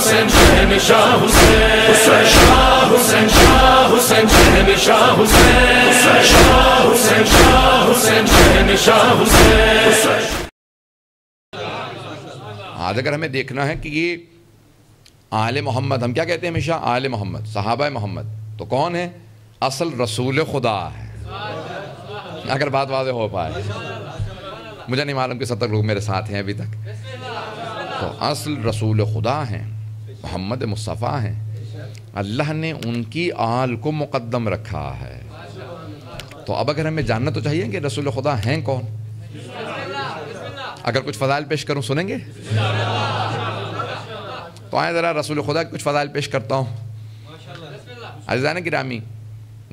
हुसैन शहंशाह हुसैन शाह हुसैन शाह हुसैन शहंशाह हुसैन शाह हुसैन शाह हुसैन शहंशाह हुसैन। आज अगर हमें देखना है कि ये आले मोहम्मद, हम क्या कहते हैं हमेशा, आले मोहम्मद, सहाबा मोहम्मद, तो कौन है? असल रसूल खुदा है। अगर बात वाज़े हो पाए, मुझे नहीं मालूम कि 70 लोग मेरे साथ हैं अभी तक। तो असल रसूल खुदा हैं, मोहम्मद मुस्तफ़ा हैं। अल्लाह ने उनकी आल को मुकद्दम रखा है। तो अब अगर हमें जानना तो चाहिए कि रसूल खुदा हैं कौन। अगर कुछ फ़ज़ाइल पेश करूँ सुनेंगे? तो आए ज़रा रसूल खुदा के कुछ फ़ज़ाइल पेश करता हूँ। अज़ीज़ान गिरामी,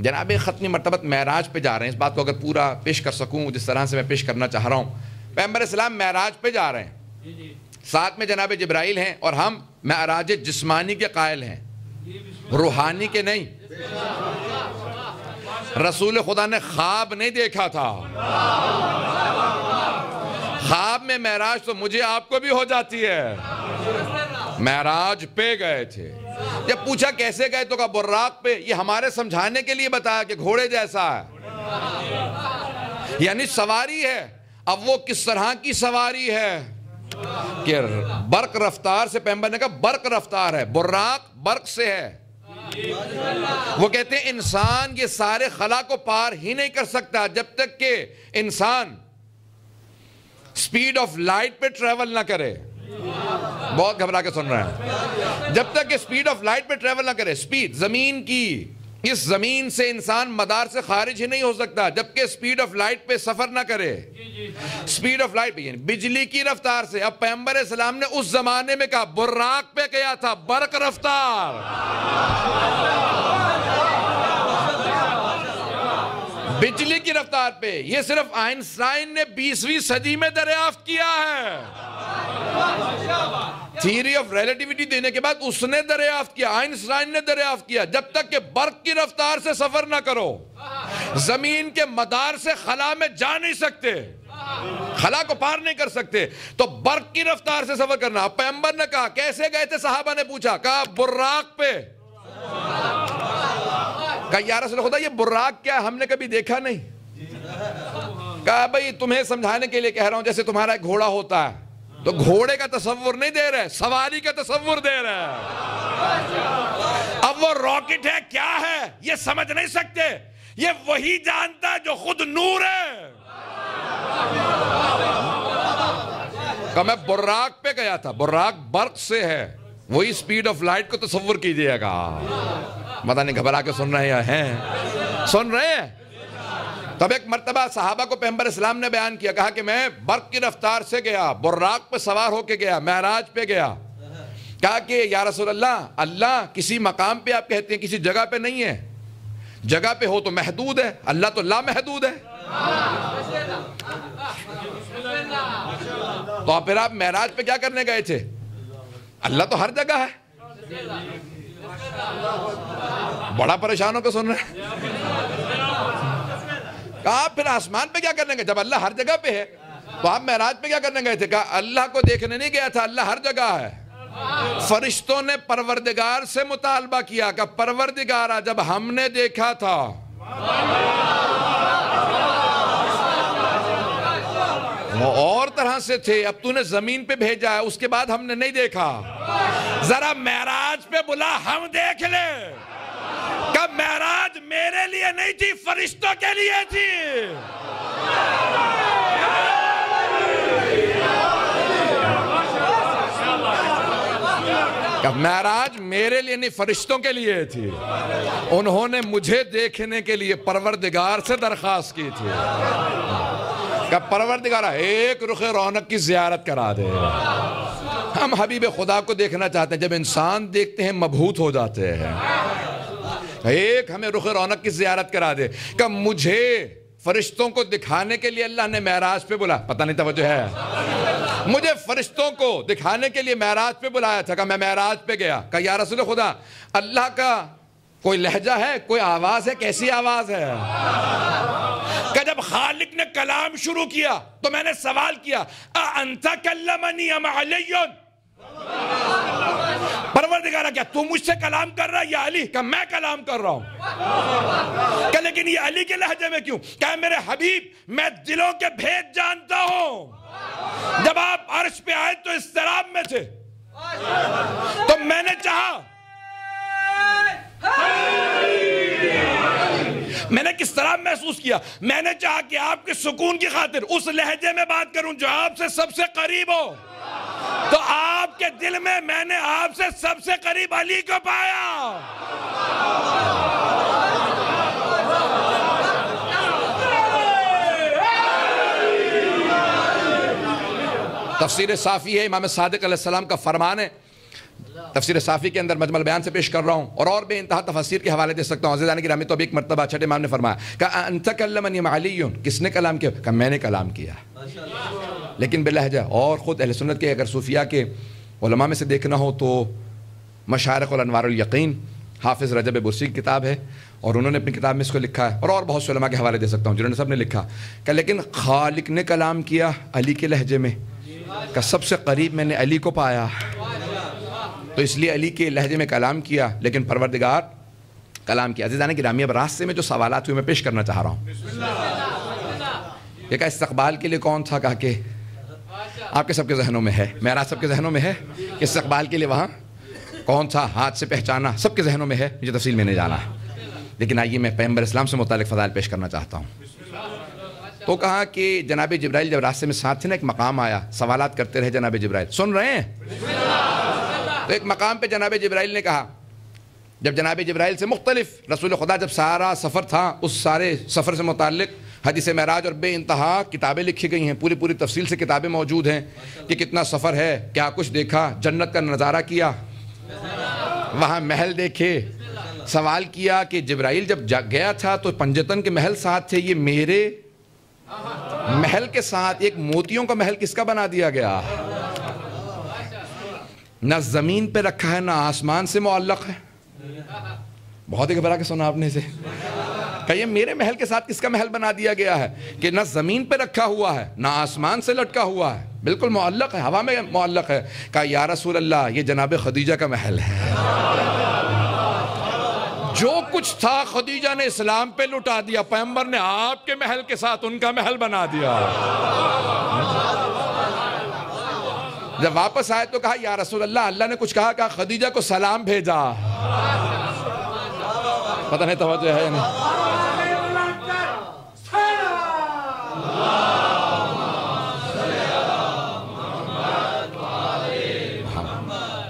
जनाब ख़त्म मरतबत महराज पे जा रहे हैं। इस बात को अगर पूरा पेश कर सकूँ जिस तरह से मैं पेश करना चाह रहा हूँ, पैगंबर इस्लाम महराज पे जा रहे हैं, साथ में जनाब जिब्राइल हैं, और हम महराज जिस्मानी के कायल हैं, रूहानी के नहीं। रसूल खुदा ने ख्वाब नहीं देखा था। ख्वाब में महराज तो मुझे आपको भी हो जाती है, महराज पे गए थे। जब पूछा कैसे गए तो कहा बुर्राक पे। ये हमारे समझाने के लिए बताया कि घोड़े जैसा है, यानी सवारी है। अब वो किस तरह की सवारी है कि बर्क रफ्तार से, पैगंबर ने कहा बर्क रफ्तार है, बुर्राक बर्क से है। वो कहते हैं इंसान ये सारे खला को पार ही नहीं कर सकता जब तक कि इंसान स्पीड ऑफ लाइट पे ट्रेवल ना करे। बहुत घबरा के सुन रहे हैं। जब तक कि स्पीड ऑफ लाइट पे ट्रेवल ना करे, स्पीड जमीन की, इस जमीन से इंसान मदार से खारिज ही नहीं हो सकता जबकि स्पीड ऑफ लाइट पे सफर ना करे। स्पीड ऑफ लाइट यानी बिजली की रफ्तार से। अब पैगंबर सलाम ने उस जमाने में कहा बुर्राक पे गया था, बर्क रफ्तार, बिजली की रफ्तार पे। यह सिर्फ आइंस्टाइन ने 20वीं सदी में दरियाफ्त किया है। थ्योरी ऑफ रिलेटिविटी देने के बाद उसने दरियाफ्त किया, आइंस्टाइन ने दरियाफ्त किया। जब तक कि बर्क की रफ्तार से सफर ना करो, जमीन के मदार से खला में जा नहीं सकते, खला को पार नहीं कर सकते, तो बर्क की रफ्तार से सफर करना। पैगंबर ने कहा कैसे गए थे, सहाबा ने पूछा, कहा बुर्राक पे। कहा या रसूल खुदा ये बुर्राक क्या, हमने कभी देखा नहीं। कहा भाई तुम्हें समझाने के लिए कह रहा हूं, जैसे तुम्हारा एक घोड़ा होता है तो घोड़े का तस्वुर नहीं दे रहे, सवारी का तस्वुर दे रहे। अब वो रॉकेट है क्या है ये समझ नहीं सकते, ये वही जानता है जो खुद नूर है। मैं बुर्राक पे गया था, बुर्राक बर्क से है, वही स्पीड ऑफ लाइट को तस्वुर कीजिएगा। पता नहीं घबरा के सुन रहे हैं, सुन रहे हैं। तब एक मरतबा सहाबा को पैगंबर इस्लाम ने बयान किया, कहा कि मैं बर्क की रफ्तार से गया, बुर्राक पर सवार होके गया, महराज पे गया। कहा कि या रसूल अल्लाह, अल्लाह किसी मकाम पे आप कहते हैं, किसी जगह पे नहीं है, जगह पे हो तो महदूद है, अल्लाह तो लामहदूद है, तो फिर आप महराज पे क्या करने गए थे? अल्लाह तो हर जगह है। बड़ा परेशान होकर सुन रहे। आप फिर आसमान पे क्या करने गए जब अल्लाह हर जगह पे है, तो आप महराज पे क्या करने गए थे? कहा अल्लाह को देखने नहीं गया था, अल्लाह हर जगह है। फरिश्तों ने परवरदिगार से मुतालबा किया, कहा परवरदिगारा जब हमने देखा था, वो और तरह से थे, अब तूने जमीन पे भेजा है, उसके बाद हमने नहीं देखा, जरा महराज पे बुला हम देख ले। कब महराज मेरे लिए नहीं थी, फरिश्तों के लिए थी। कब महराज मेरे लिए नहीं, फरिश्तों के लिए थी। उन्होंने मुझे देखने के लिए परवरदिगार से दरखास्त की थी। कब परवरदिगार एक रुखे रौनक की जियारत करा दे, हम हबीब खुदा को देखना चाहते हैं। जब इंसान देखते हैं मबहूत हो जाते हैं। एक हमें रुख रौनक की जियारत करा दे। कब मुझे फरिश्तों को दिखाने के लिए अल्लाह ने महराज पे बुला, पता नहीं तवज्जो है, मुझे फरिश्तों को दिखाने के लिए महराज पे बुलाया था। कहा मैं महराज पे गया। कहा या रसूल खुदा, अल्लाह का कोई लहजा है, कोई आवाज है, कैसी आवाज है? कहा जब खालिक ने कलाम शुरू किया तो मैंने सवाल किया, अंता कल्लमनी अम अलियुन, पर रहा क्या तू मुझसे कलाम कर रहा है या अली? क्या मैं कलाम कर रहा हूँ? क्या लेकिन ये अली के लहजे में क्यों? क्या मेरे हबीब मैं दिलों के भेद जानता हूँ। जब आप अर्श पे आए तो इस शराब में थे, तो मैंने चाहा, मैंने किस तरह महसूस किया, मैंने चाहा कि आपके सुकून की खातिर उस लहजे में बात करूं जो आपसे सबसे करीब हो। तो आपके दिल में मैंने आपसे सबसे करीब अली को पाया। तफसीर साफ़ी है, इमाम सादिक अलैहिस्सलाम का फरमान है। तफसीर साफ़ी के अंदर मजमल बयान से पेश कर रहा हूँ और बे इंतहा तफसीर के हवाले दे सकता हूँ। अज़ीज़ान गिरामी, तो अभी एक मरतबा छठे इमाम ने फरमाया का अंतकल्लमनी अलियुन, किसने कलाम किया? का मैंने कलाम किया, लेकिन बिलहजा। और ख़ुद अहले सुन्नत के अगर सूफिया के उलमा में से देखना हो तो मशारिक़ुल अनवारुल यकीन हाफिज़ रजब बुर्सी की किताब है और उन्होंने अपनी किताब में इसको लिखा है। और बहुत से उलमा के हवाले दे सकता हूँ जिन्होंने सब ने लिखा क्या लेकिन खालिक ने कलाम किया अली के लहजे में, का सबसे करीब मैंने अली को पाया, तो इसलिए अली के लहजे में कलाम किया, लेकिन परवरदिगार कलाम किया। अज़ीज़ान गिरामी, अब रास्ते में जो सवालात हुए मैं पेश करना चाह रहा हूँ। ये कहा इस्तकबाल के लिए कौन था? कहा कि आपके सबके जहनों में है, मेरा सबके जहनों में है कि इस्तकबाल के लिए वहाँ कौन था? हाथ से पहचाना सबके जहनों में है, मुझे तफसील में नहीं जाना, लेकिन आइए मैं पैगंबर इस्लाम से मुतालिक फ़ज़ाइल पेश करना चाहता हूँ। तो कहा कि जनाब जिब्राइल जब रास्ते में साथ थे ना, एक मकाम आया, सवालात करते रहे जनाब जिब्राइल, सुन रहे हैं? तो एक मकाम पे जनाब जिब्राइल ने कहा, जब जनाब जिब्राइल से मुख्तलिफ रसूल खुदा जब सारा सफ़र था, उस सारे सफ़र से मुतालिक हदीस महराज और बे इंतहा किताबें लिखी गई हैं, पूरी पूरी तफसील से किताबें मौजूद हैं कि कितना सफ़र है, क्या कुछ देखा, जन्नत का नज़ारा किया, वहाँ महल देखे। सवाल किया कि जिब्राइल जब गया था तो पंजतन के महल साथ थे, ये मेरे महल के साथ एक मोतियों का महल किसका बना दिया गया? ना जमीन पे रखा है ना आसमान से मुअल्लक है। बहुत ही घबरा के सुना आपने इसे। कहिए मेरे महल के साथ किसका महल बना दिया गया है कि ना जमीन पे रखा हुआ है ना आसमान से लटका हुआ है, बिल्कुल मुअल्लक है, हवा में मुअल्लक है। कहा या रसूल अल्लाह, ये जनाब खदीजा का महल है, जो कुछ था खदीजा ने इस्लाम पे लुटा दिया, पैगंबर ने आपके महल के साथ उनका महल बना दिया। जब वापस आए तो कहा या रसूल अल्लाह, अल्लाह ने कुछ कहा? कहा खदीजा को सलाम भेजा। पता नहीं तवज्जो है या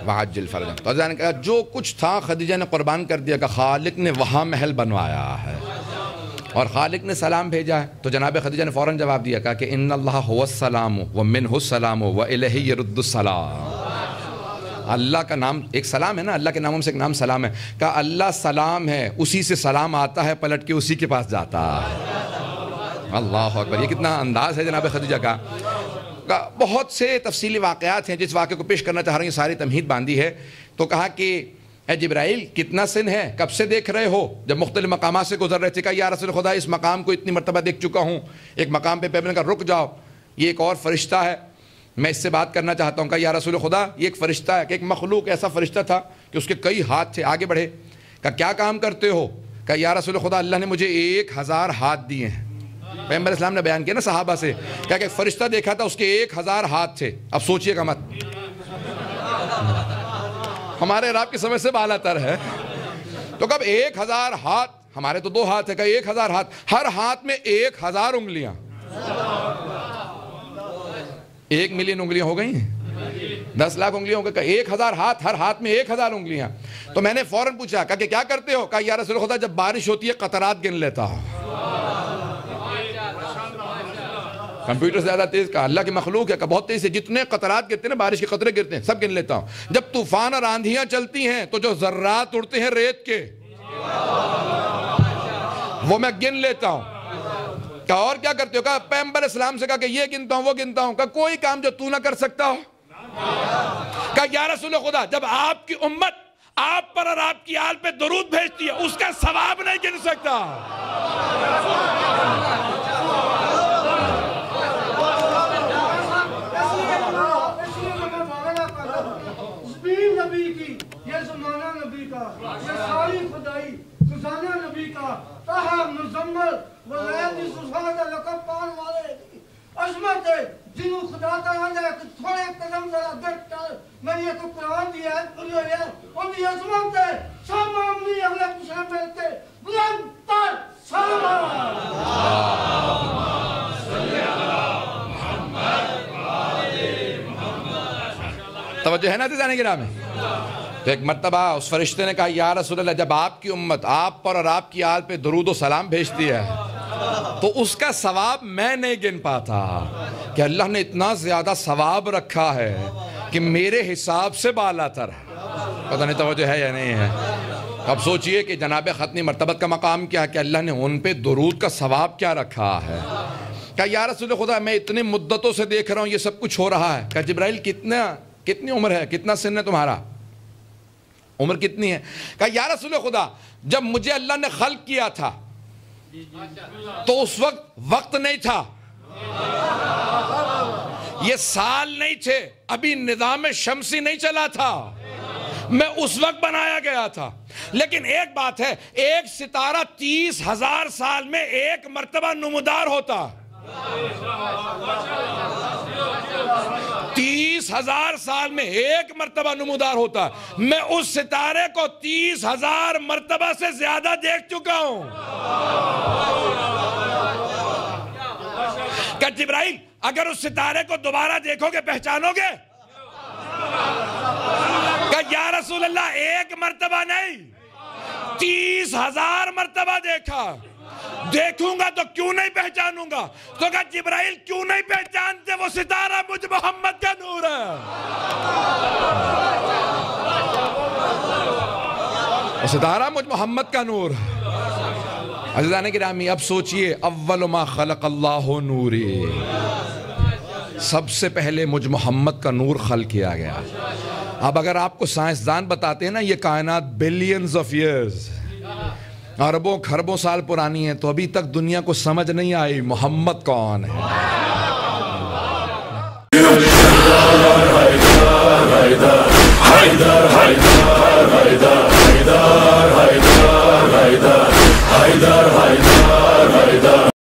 वाजिल फर्ज। तो जाने का जो कुछ था खदीजा ने कुर्बान कर दिया, का खालिक ने वहाँ महल बनवाया है और खालिक ने सलाम भेजा है। तो जनाब खदीजा ने फ़ौरन जवाब दिया, कहा कि इन्नल्लाह हुवस्सलाम व मिनहुस्सलाम व इलैहि यरुद्दुस्सलाम। अल्लाह का नाम एक सलाम है ना, अल्लाह के नामों से एक नाम सलाम है। का अल्लाह सलाम है, उसी से सलाम आता है, पलट के उसी के पास जाता है। अल्लाह अकबर, ये कितना अंदाज़ है जनाब खदीजा का। बहुत से तफसीली वाक़यात हैं, जिस वाक़े को पेश करना चाह रहा हूँ, ये सारी तमहीद बांधी है। तो कहा कि ए जिब्राइल, कितना सिन है, कब से देख रहे हो? जब मुख्तलिफ मकाम से गुजर रहे थे। कहा या रसूल खुदा, इस मकाम को इतनी मरतबा देख चुका हूँ। एक मकाम पे पैगंबर का रुक जाओ, ये एक और फरिश्ता है, मैं इससे बात करना चाहता हूँ। कहा या रसूल खुदा, ये एक फ़रिश्ता है कि एक मखलूक ऐसा फ़रिश्ता था कि उसके कई हाथ थे। आगे बढ़े, कहा क्या काम करते हो? कहा या रसूल खुदा, अल्लाह ने मुझे 1000 हाथ दिए हैं। पैगंबर इस्लाम ने बयान किया ना सहाबा से, क्या क्या फरिश्ता देखा था, उसके 1000 हाथ थे। अब सोचिएगा मत, हमारे राब की समझ से बाला तर है। तो कब 1000 हाथ, हमारे तो 2 हाथ है, क्या 1000 हाथ, हर हाथ में 1000 उंगलियां, 1 मिलियन उंगलियां हो गई हैं, 10 लाख उंगलियों का 1000 हाथ, हर हाथ में 1000 उंगलियां। तो मैंने फौरन पूछा, कहा क्या करते हो? कहा या रसूल खुदा, जब बारिश होती है कतरात गिन लेता हूं। कंप्यूटर से ज़्यादा तेज़ का अल्लाह के मखलूक है, का बहुत तेज़ है, जितने कतरात गिरते हैं ना, बारिश के कतरे गिरते हैं, सब गिन लेता हूँ। जब तूफान और आंधियाँ चलती हैं तो जो ज़र्रात उड़ते हैं रेत के, वो मैं गिन लेता हूँ। कहा और क्या करते हो? कहा पैगंबर इस्लाम से कहा कि ये गिनता हूँ वो गिनता हूँ। कहा कोई काम जो तू ना कर सकता हो? कहा या रसूल खुदा, जब आपकी उम्मत आप पर और आपकी आल पे दुरूद भेजती है, उसका सवाब नहीं गिन सकता। नबी की, ये जमाना नबी का, ये सारी खुदाई सुजाना नबी का, तहा मुजम्मल वलायती सुजाना लकब पान वाले की अजमत है, जिन्हों खुदा ताला ने थोड़े कदम जरा दर्द कर मैंने ये तो कुरान दिया है, उन्हें ये उनकी अजमत है, सब मामले अगले पिछले मिलते बुलंद तर तवज्जो है ना जाने के नाम में। तो एक मरतबा उस फरिश्ते ने कहा, या रसूलल्लाह, जब आपकी उम्मत आप पर और आपकी आल पे दुरूद और सलाम भेजती है तो उसका सवाब मैं नहीं गिन पाता कि अल्लाह ने इतना ज़्यादा सवाब रखा है कि मेरे हिसाब से बाला तर है। पता नहीं तवज्जो है या नहीं है। अब सोचिए कि जनाब ख़त्मी मरतबत का मकाम क्या है कि अल्लाह ने उन पे दुरूद का सवाब क्या रखा है। क्या या रसूल खुदा, मैं इतनी मुद्दतों से देख रहा हूँ ये सब कुछ हो रहा है। क्या जिब्राइल, कितनी उम्र है, कितना सिन है तुम्हारा, उम्र कितनी है? क्या या रसूल खुदा, जब मुझे अल्लाह ने खल्क किया था तो उस वक्त वक्त नहीं था, ये साल नहीं थे, अभी निज़ाम शमसी नहीं चला था, मैं उस वक्त बनाया गया था। लेकिन एक बात है, एक सितारा 30,000 साल में एक मर्तबा नुमुदार होता, 30,000 साल में एक मर्तबा नुमुदार होता। मैं उस सितारे को 30,000 मर्तबा से ज्यादा देख चुका हूं। क्या जिब्राइल, अगर उस सितारे को दोबारा देखोगे पहचानोगे? या रसूल अल्लाह, एक मर्तबा नहीं 30,000 मर्तबा देखा, देखूंगा तो क्यों नहीं पहचानूंगा? तो क्या जिब्राइल, क्यों नहीं पहचानते? वो सितारा मुझ मोहम्मद का नूर है, वो सितारा मुझ मोहम्मद का नूर है। अज़ीज़ान गिरामी, अब सोचिए, अव्वल मा खलक अल्लाहु नूरी, सबसे पहले मुझ मोहम्मद का नूर खल किया गया। अब अगर आपको साइंसदान बताते हैं ना ये कायनात बिलियंस ऑफ ईयर्स, अरबों खरबों साल पुरानी है, तो अभी तक दुनिया को समझ नहीं आई मोहम्मद कौन है।